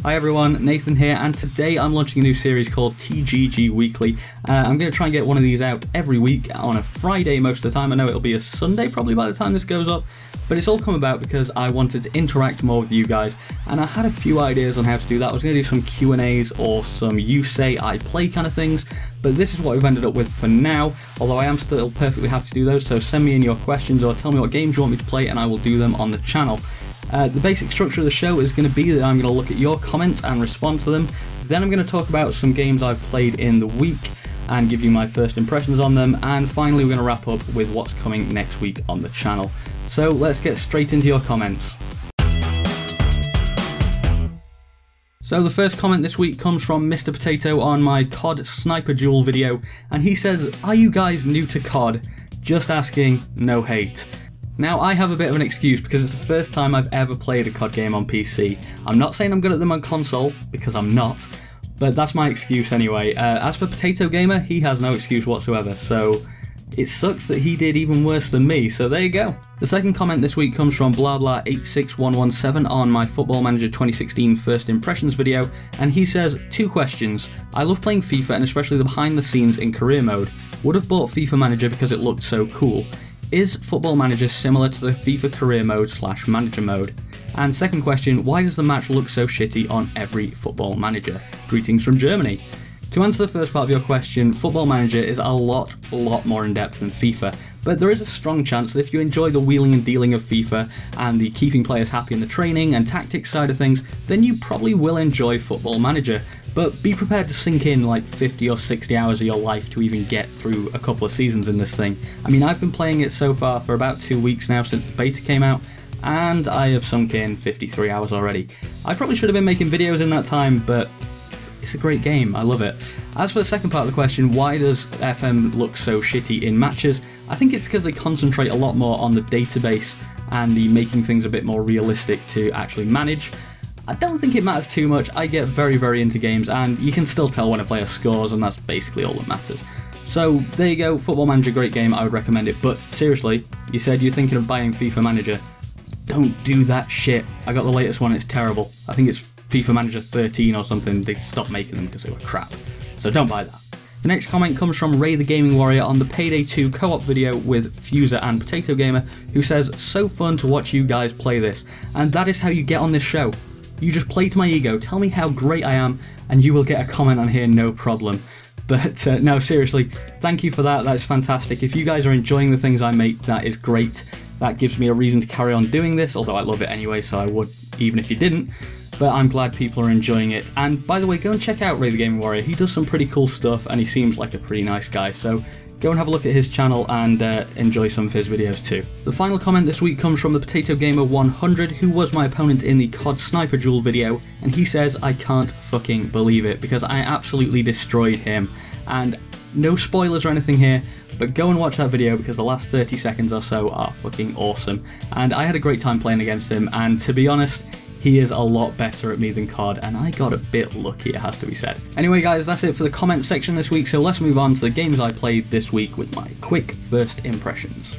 Hi everyone, Nathan here, and today I'm launching a new series called TGG Weekly. I'm going to try and get one of these out every week on a Friday most of the time. I know it'll be a Sunday probably by the time this goes up, but it's all come about because I wanted to interact more with you guys, and I had a few ideas on how to do that. I was going to do some Q&As or some you say, I play kind of things, but this is what we've ended up with for now, although I am still perfectly happy to do those, so send me in your questions or tell me what games you want me to play and I will do them on the channel. The basic structure of the show is going to be that I'm going to look at your comments and respond to them. Then I'm going to talk about some games I've played in the week and give you my first impressions on them. And finally, we're going to wrap up with what's coming next week on the channel. So let's get straight into your comments. So the first comment this week comes from Mr. Potato on my COD Sniper Duel video. And he says, "Are you guys new to COD? Just asking, no hate." Now, I have a bit of an excuse because it's the first time I've ever played a COD game on PC. I'm not saying I'm good at them on console, because I'm not, but that's my excuse anyway. As for Potato Gamer, he has no excuse whatsoever, so it sucks that he did even worse than me, so there you go. The second comment this week comes from BlahBlah86117 on my Football Manager 2016 First Impressions video, and he says, "Two questions. I love playing FIFA and especially the behind the scenes in career mode. Would have bought FIFA Manager because it looked so cool. Is Football Manager similar to the FIFA career mode / manager mode? And second question, why does the match look so shitty on every Football Manager? Greetings from Germany." To answer the first part of your question, Football Manager is a lot more in-depth than FIFA, but there is a strong chance that if you enjoy the wheeling and dealing of FIFA and the keeping players happy in the training and tactics side of things, then you probably will enjoy Football Manager, but be prepared to sink in like 50 or 60 hours of your life to even get through a couple of seasons in this thing. I mean, I've been playing it so far for about 2 weeks now since the beta came out, and I have sunk in 53 hours already. I probably should have been making videos in that time, but it's a great game, I love it. As for the second part of the question, why does FM look so shitty in matches? I think it's because they concentrate a lot more on the database and the making things a bit more realistic to actually manage. I don't think it matters too much. I get very into games, and you can still tell when a player scores, and that's basically all that matters. So there you go, Football Manager, great game, I would recommend it, but seriously, you said you're thinking of buying FIFA Manager. Don't do that shit. I got the latest one, it's terrible. I think it's FIFA Manager 13 or something. They stopped making them because they were crap, so don't buy that. The next comment comes from Ray the Gaming Warrior on the Payday 2 co-op video with Fuser and Potato Gamer, who says, "So fun to watch you guys play this, and that is how you get on this show. You just played my ego, tell me how great I am, and you will get a comment on here, no problem." But no, seriously, thank you for that, that's fantastic. If you guys are enjoying the things I make, that is great. That gives me a reason to carry on doing this, although I love it anyway, so I would even if you didn't. But I'm glad people are enjoying it. And by the way, go and check out Ray the Gaming Warrior. He does some pretty cool stuff and he seems like a pretty nice guy. So go and have a look at his channel and enjoy some of his videos too. The final comment this week comes from the Potato Gamer 100, who was my opponent in the COD Sniper Duel video. And he says, "I can't fucking believe it because I absolutely destroyed him." And no spoilers or anything here, but go and watch that video because the last 30 seconds or so are fucking awesome. And I had a great time playing against him. And to be honest, he is a lot better at me than COD, and I got a bit lucky, it has to be said. Anyway guys, that's it for the comment section this week, so let's move on to the games I played this week with my quick first impressions.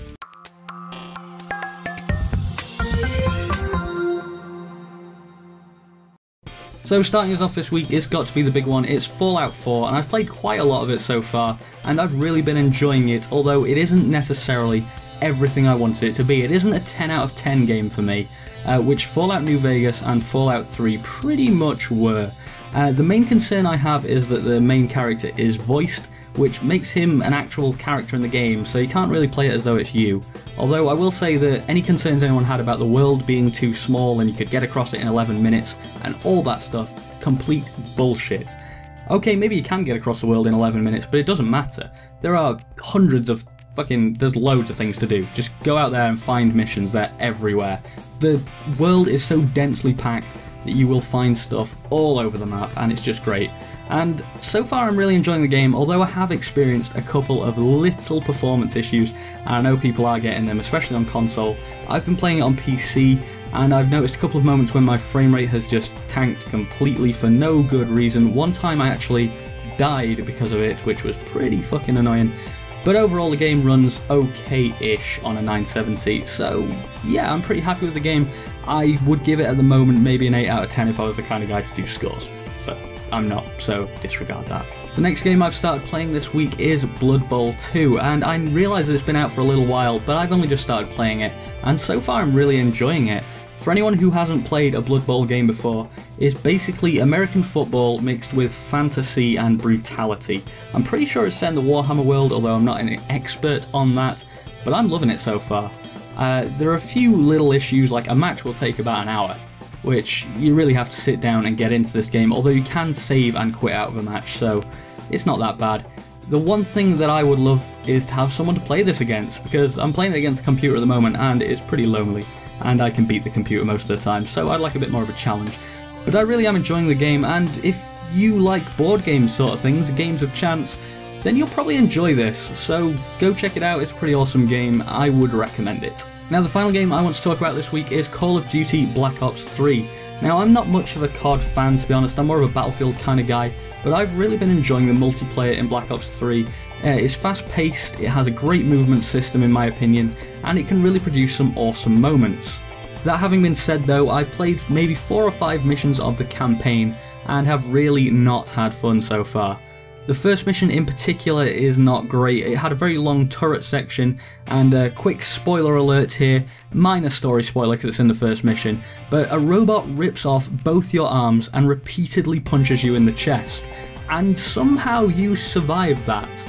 So starting us off this week, it's got to be the big one, it's Fallout 4, and I've played quite a lot of it so far, and I've really been enjoying it, although it isn't necessarily everything I wanted it to be. It isn't a 10 out of 10 game for me, which Fallout New Vegas and Fallout 3 pretty much were. The main concern I have is that the main character is voiced, which makes him an actual character in the game, so you can't really play it as though it's you. Although I will say that any concerns anyone had about the world being too small and you could get across it in 11 minutes and all that stuff, complete bullshit. Okay, maybe you can get across the world in 11 minutes, but it doesn't matter. There are hundreds of there's loads of things to do. Just go out there and find missions, they're everywhere. The world is so densely packed that you will find stuff all over the map, and it's just great. And so far I'm really enjoying the game, although I have experienced a couple of little performance issues, and I know people are getting them, especially on console. I've been playing it on PC, and I've noticed a couple of moments when my frame rate has just tanked completely for no good reason. One time I actually died because of it, which was pretty fucking annoying. But overall the game runs okay-ish on a 970, so yeah, I'm pretty happy with the game. I would give it at the moment maybe an 8 out of 10 if I was the kind of guy to do scores, but I'm not, so disregard that. The next game I've started playing this week is Blood Bowl 2, and I realise it's been out for a little while, but I've only just started playing it, and so far I'm really enjoying it. For anyone who hasn't played a Blood Bowl game before, it's basically American football mixed with fantasy and brutality. I'm pretty sure it's set in the Warhammer world, although I'm not an expert on that, but I'm loving it so far. There are a few little issues, like a match will take about an hour, which you really have to sit down and get into this game, although you can save and quit out of a match, so it's not that bad. The one thing that I would love is to have someone to play this against, because I'm playing it against a computer at the moment and it's pretty lonely. And I can beat the computer most of the time, so I'd like a bit more of a challenge. But I really am enjoying the game, and if you like board games sort of things, games of chance, then you'll probably enjoy this, so go check it out, it's a pretty awesome game, I would recommend it. Now the final game I want to talk about this week is Call of Duty Black Ops 3. Now I'm not much of a COD fan, to be honest, I'm more of a Battlefield kind of guy, but I've really been enjoying the multiplayer in Black Ops 3. It's fast paced, it has a great movement system in my opinion, and it can really produce some awesome moments. That having been said though, I've played maybe 4 or 5 missions of the campaign and have really not had fun so far. The first mission in particular is not great, it had a very long turret section, and a quick spoiler alert here, minor story spoiler because it's in the first mission, but a robot rips off both your arms and repeatedly punches you in the chest, and somehow you survive that.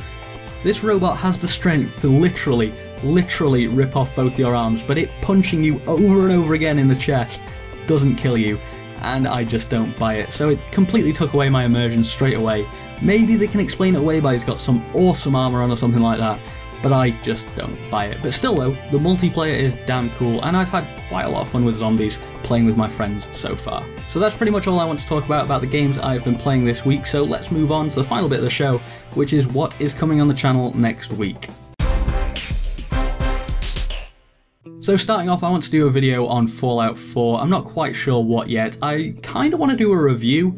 This robot has the strength to literally rip off both your arms, but it punching you over and over again in the chest doesn't kill you, and I just don't buy it, so it completely took away my immersion straight away. Maybe they can explain it away by he's got some awesome armor on or something like that, but I just don't buy it. But still though, the multiplayer is damn cool, and I've had quite a lot of fun with zombies playing with my friends so far. So that's pretty much all I want to talk about the games I've been playing this week, so let's move on to the final bit of the show, which is what is coming on the channel next week. So starting off, I want to do a video on Fallout 4. I'm not quite sure what yet. I kind of want to do a review,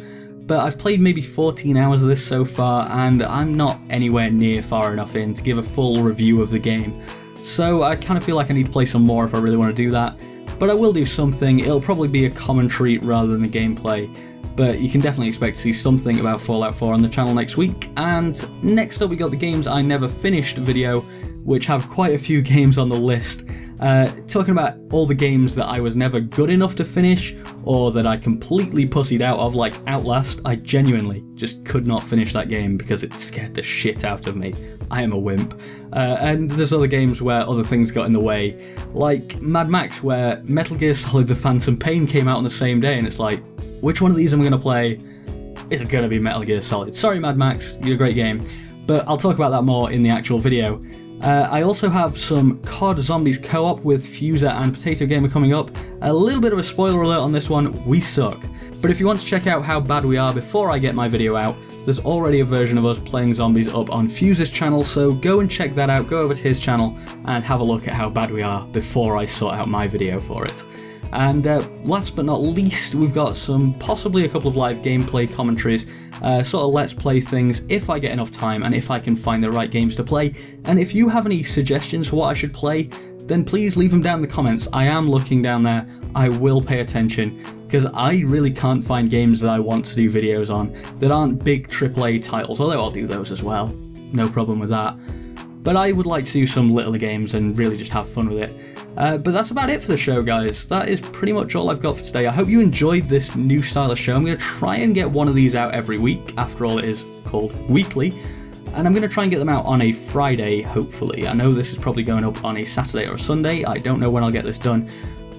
but I've played maybe 14 hours of this so far, and I'm not anywhere near far enough in to give a full review of the game. So I kind of feel like I need to play some more if I really want to do that. But I will do something, it'll probably be a commentary rather than a gameplay, but you can definitely expect to see something about Fallout 4 on the channel next week. And next up we got the games I never finished video, which have quite a few games on the list, talking about all the games that I was never good enough to finish, or that I completely pussied out of, like Outlast. I genuinely just could not finish that game because it scared the shit out of me. I am a wimp. And there's other games where other things got in the way, like Mad Max, where Metal Gear Solid The Phantom Pain came out on the same day, and it's like, which one of these am I going to play? It's going to be Metal Gear Solid. Sorry Mad Max, you're a great game, but I'll talk about that more in the actual video. I also have some COD Zombies co-op with Fuser and Potato Gamer coming up. A little bit of a spoiler alert on this one, we suck. But if you want to check out how bad we are before I get my video out, there's already a version of us playing zombies up on Fuser's channel, so go and check that out, go over to his channel and have a look at how bad we are before I sort out my video for it. And last but not least, we've got some, possibly a couple of live gameplay commentaries, sort of let's play things if I get enough time and if I can find the right games to play. And if you have any suggestions for what I should play, then please leave them down in the comments. I am looking down there, I will pay attention, because I really can't find games that I want to do videos on that aren't big AAA titles, although I'll do those as well, no problem with that. But I would like to do some littler games and really just have fun with it. But that's about it for the show, guys. That is pretty much all I've got for today. I hope you enjoyed this new style of show. I'm going to try and get one of these out every week. After all, it is called weekly. And I'm going to try and get them out on a Friday, hopefully. I know this is probably going up on a Saturday or a Sunday. I don't know when I'll get this done.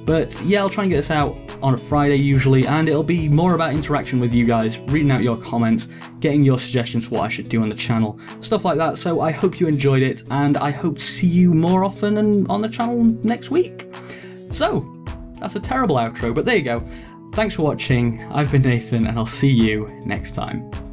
But yeah, I'll try and get this out on a Friday usually, and it'll be more about interaction with you guys, reading out your comments, getting your suggestions for what I should do on the channel, stuff like that. So I hope you enjoyed it, and I hope to see you more often and on the channel next week. So that's a terrible outro, but there you go. Thanks for watching, I've been Nathan, and I'll see you next time.